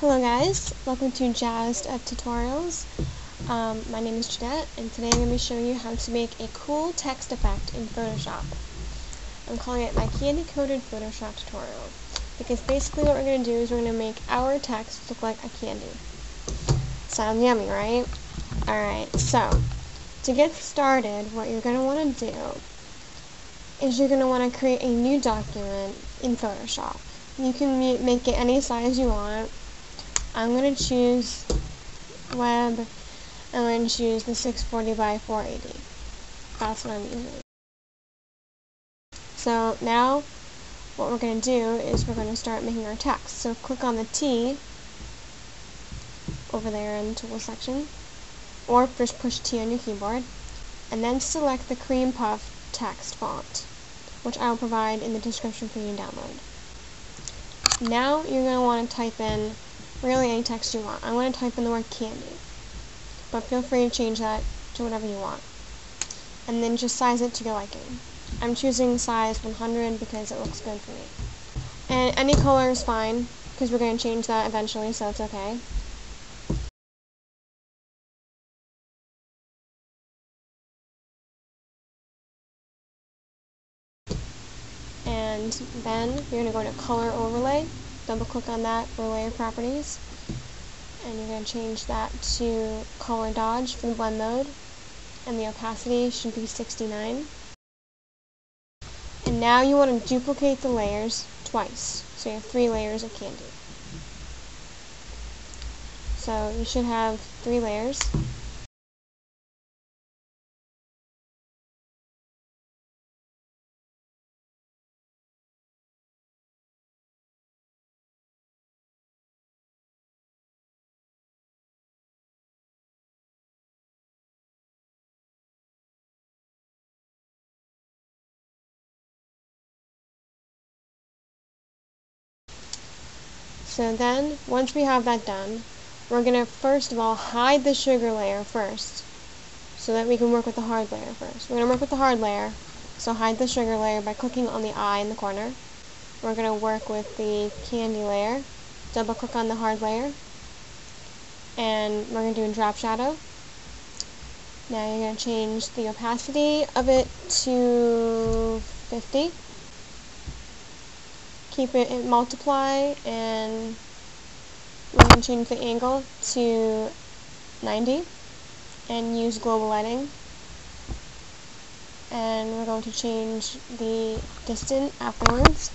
Hello guys, welcome to Jazzed Up Tutorials. My name is Jeanette, and today I'm going to be showing you how to make a cool text effect in Photoshop. I'm calling it my Candy Coded Photoshop Tutorial, because basically what we're going to do is we're going to make our text look like a candy. Sounds yummy, right? Alright, so to get started, what you're going to want to do is you're going to want to create a new document in Photoshop. You can make it any size you want. I'm going to choose web. I'm going to choose the 640 by 480. That's what I'm using. So now what we're going to do is we're going to start making our text. So click on the T over there in the tool section, or just push T on your keyboard, and then select the Cream Puff text font, which I'll provide in the description for you to download. Now you're going to want to type in really any text you want. I'm going to type in the word candy, but feel free to change that to whatever you want. And then just size it to your liking. I'm choosing size 100 because it looks good for me. And any color is fine, because we're going to change that eventually, so it's okay. And then you're going to go to color overlay. Double click on that for layer properties, and you're going to change that to color dodge for the blend mode, and the opacity should be 69. And now you want to duplicate the layers twice, so you have 3 layers of candy. So you should have 3 layers. So then, once we have that done, we're going to first of all hide the sugar layer first, so that we can work with the hard layer first. We're going to work with the hard layer, so hide the sugar layer by clicking on the eye in the corner. We're going to work with the candy layer, double click on the hard layer, and we're going to do a drop shadow. Now you're going to change the opacity of it to 50. Keep it in multiply, and we're going to change the angle to 90 and use global lighting. And we're going to change the distance afterwards.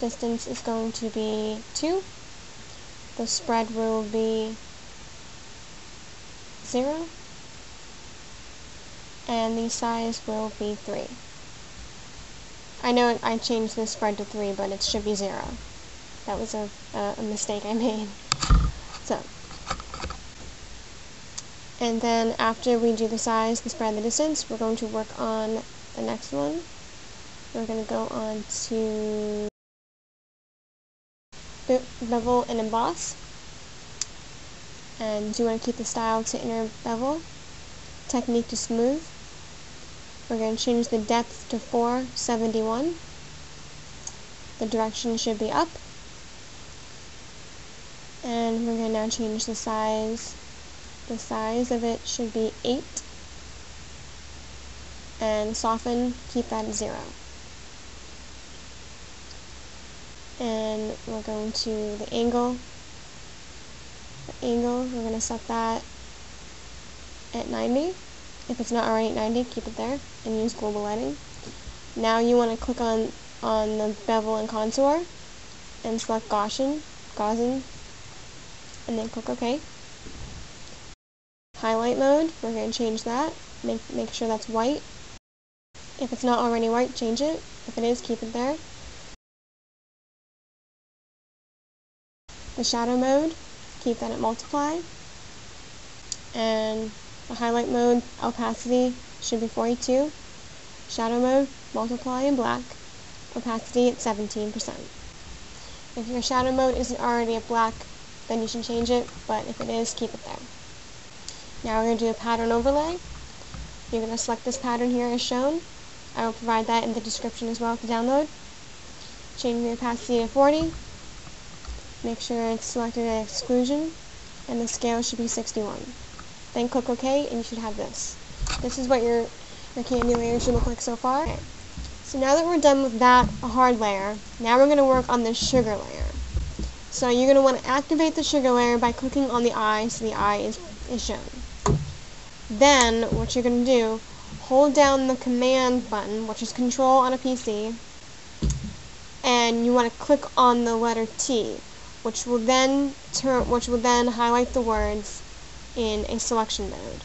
Distance is going to be 2. The spread will be 0. And the size will be 3. I know I changed the spread to 3, but it should be 0. That was a mistake I made. So, and then after we do the size, the spread, and the distance, we're going to work on the next one. We're going to go on to bevel and emboss. And you want to keep the style to inner bevel, technique to smooth. We're going to change the depth to 471. The direction should be up. And we're going to now change the size. The size of it should be 8. And soften, keep that at 0. And we're going to the angle. The angle, we're going to set that at 90. If it's not already at 90, keep it there and use global lighting. Now you want to click on the bevel and contour and select Gaussian, and then click OK. Highlight mode, we're going to change that. Make sure that's white. If it's not already white, change it. If it is, keep it there. The shadow mode, keep that at multiply. And the highlight mode, opacity should be 42. Shadow mode, multiply in black. Opacity at 17%. If your shadow mode isn't already at black, then you should change it, but if it is, keep it there. Now we're going to do a pattern overlay. You're going to select this pattern here as shown. I will provide that in the description as well to download. Change the opacity to 40. Make sure it's selected at exclusion, and the scale should be 61. Then click OK, and you should have this. This is what your candy layer should look like so far. Okay. So now that we're done with that hard layer, now we're going to work on the sugar layer. So you're going to want to activate the sugar layer by clicking on the eye so the eye is shown. Then what you're going to do, hold down the command button, which is control on a PC, and you want to click on the letter T, which will then highlight the words in a selection mode.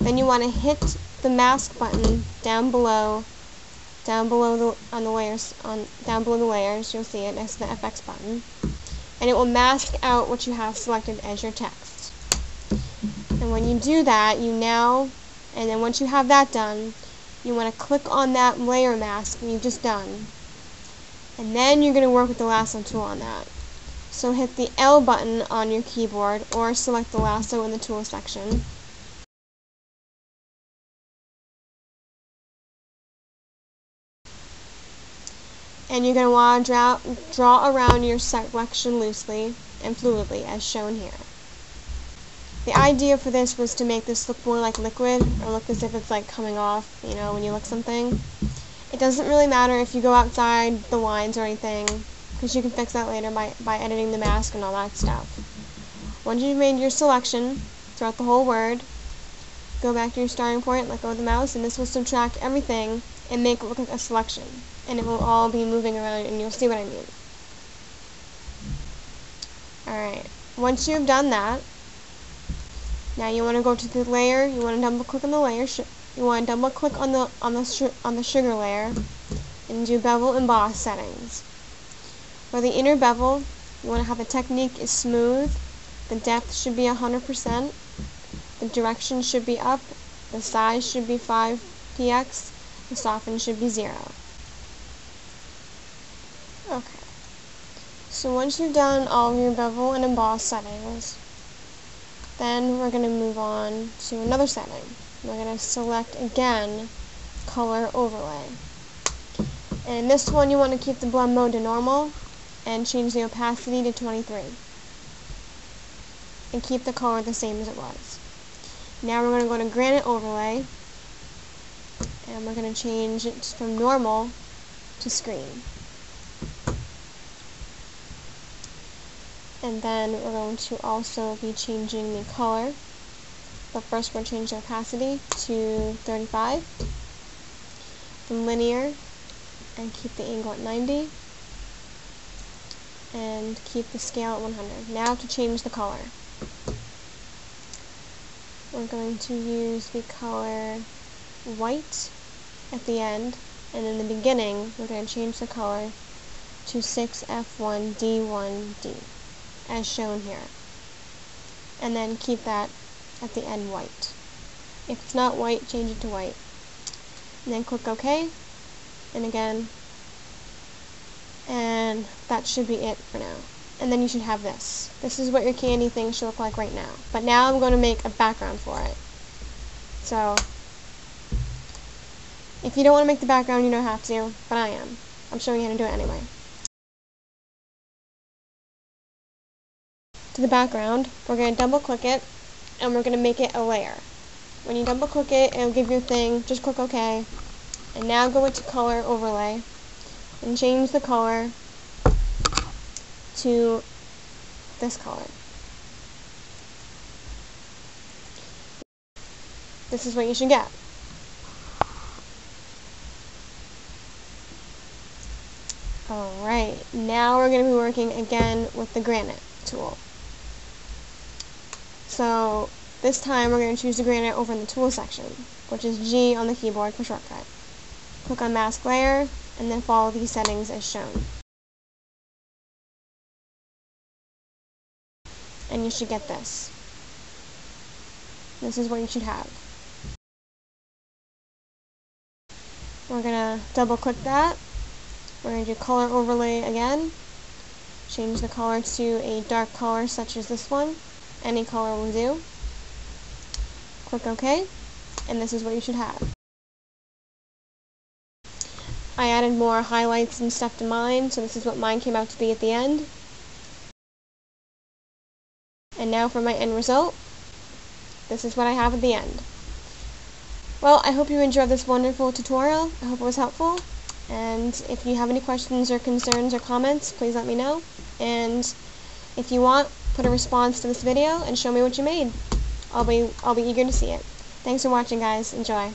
Then you want to hit the mask button down below the layers, you'll see it next to the FX button, and it will mask out what you have selected as your text. And when you do that, and then once you have that done, you want to click on that layer mask you've just done, and then you're going to work with the lasso tool on that. So hit the L button on your keyboard, or select the lasso in the tool section. And you're going to want to draw around your selection loosely and fluidly, as shown here. The idea for this was to make this look more like liquid, or look as if it's like coming off, you know, when you lick something. It doesn't really matter if you go outside the lines or anything, because you can fix that later by editing the mask and all that stuff. Once you've made your selection throughout the whole word, go back to your starting point, let go of the mouse, and this will subtract everything and make it look like a selection. And it will all be moving around, and you'll see what I mean. Alright, once you've done that, now you want to go to the layer, you want to double click on the layer, you want to double click on the sugar layer, and do bevel and emboss settings. For the inner bevel, you want to have the technique is smooth, the depth should be 100%, the direction should be up, the size should be 5px, the soften should be 0. Okay, so once you've done all of your bevel and emboss settings, then we're going to move on to another setting. We're going to select again, color overlay. And in this one you want to keep the blend mode to normal, and change the opacity to 23. And keep the color the same as it was. Now we're going to go to granite overlay, and we're going to change it from normal to screen. And then we're going to also be changing the color, but first we'll change the opacity to 35, then linear, and keep the angle at 90, and keep the scale at 100. Now to change the color, we're going to use the color white at the end, and in the beginning we're going to change the color to 6F1D1D. As shown here, and then keep that at the end white. If it's not white, change it to white, and then click OK, and again, and that should be it for now. And then you should have this. This is what your candy thing should look like right now, but now I'm going to make a background for it. So if you don't want to make the background, you don't have to, but I am. I'm showing you how to do it anyway. To the background, we're going to double click it, and we're going to make it a layer. When you double click it, it'll give you a thing, just click OK, and now go into color overlay, and change the color to this color. This is what you should get. Alright, now we're going to be working again with the granite tool. So this time we're going to choose the granite over in the tool section, which is G on the keyboard for shortcut. Click on mask layer, and then follow these settings as shown. And you should get this. This is what you should have. We're going to double click that. We're going to do color overlay again. Change the color to a dark color such as this one. Any color will do. Click OK, and this is what you should have. I added more highlights and stuff to mine, so this is what mine came out to be at the end. And now for my end result. This is what I have at the end. Well, I hope you enjoyed this wonderful tutorial. I hope it was helpful. And if you have any questions or concerns or comments, please let me know. And if you want, put a response to this video and show me what you made. I'll be eager to see it. Thanks for watching, guys. Enjoy.